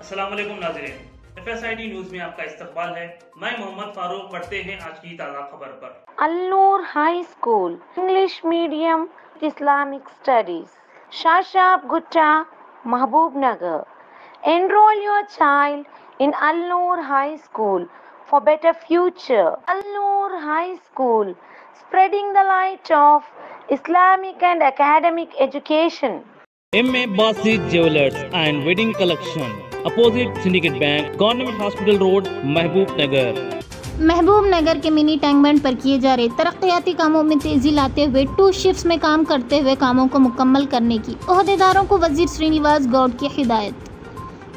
अस्सलाम वालेकुम नाज़रीन, FSID न्यूज़ में आपका इस्तकबाल है। मैं मोहम्मद फारूक, पढ़ते हैं आज की ताज़ा खबर पर। Allur high school English medium Islamic studies शाशाब Gutta Mahbubnagar. Enroll your child in Allur High School for better future. Allur High School, spreading the light of Islamic and academic education. MM Bassy Jewellers and Wedding Collection, opposite Syndicate Bank, Government Hospital Road, Mahbubnagar. Mahbubnagar के mini tank band पर किए जा रहे तरक्याती कामों में तेजी लाते हुए 2 shift में काम करते हुए कामों को मुकम्मल करने की ओहदेदारों को वजीर श्रीनिवास गौड़ की हिदायत।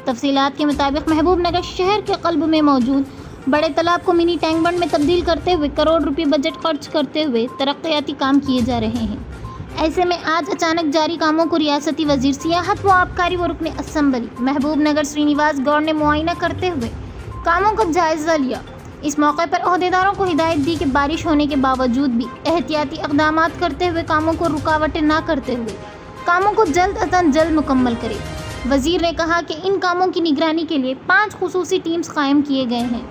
तफसीलात के मुताबिक महबूबनगर शहर के कल्ब में मौजूद बड़े तालाब को मिनी टैंक बैंड में तब्दील करते हुए करोड़ रुपये बजट खर्च करते हुए तरक्याती काम किए जा रहे हैं। ऐसे में आज अचानक जारी कामों को रियासती वजीर सियाहत व आबकारी व रुकने असम्बली महबूबनगर श्रीनिवास गौड़ ने मुआयना करते हुए कामों का जायज़ा लिया। इस मौके पर ओहदेदारों को हिदायत दी कि बारिश होने के बावजूद भी एहतियाती इक़दाम करते हुए कामों को रुकावटें ना करते हुए कामों को जल्द अज जल्द मुकम्मल करें। वजीर ने कहा कि इन कामों की निगरानी के लिए 5 खुसूसी टीम्स कायम किए गए हैं।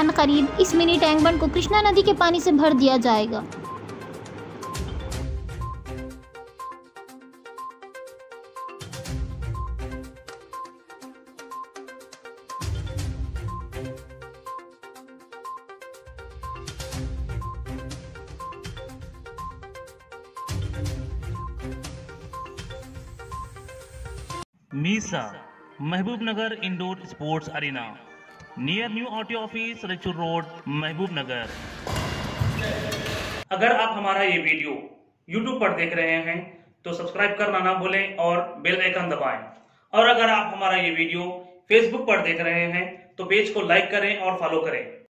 अनकरीब इस मिनी टैंक बैंड को कृष्णा नदी के पानी से भर दिया जाएगा। मीसा Mahbubnagar indoor sports arena near new auto office Raichur road Mahbubnagar. अगर आप हमारा ये वीडियो YouTube पर देख रहे हैं तो सब्सक्राइब करना ना भूलें और बेल आइकन दबाएं। और अगर आप हमारा ये वीडियो Facebook पर देख रहे हैं तो पेज को लाइक करें और फॉलो करें।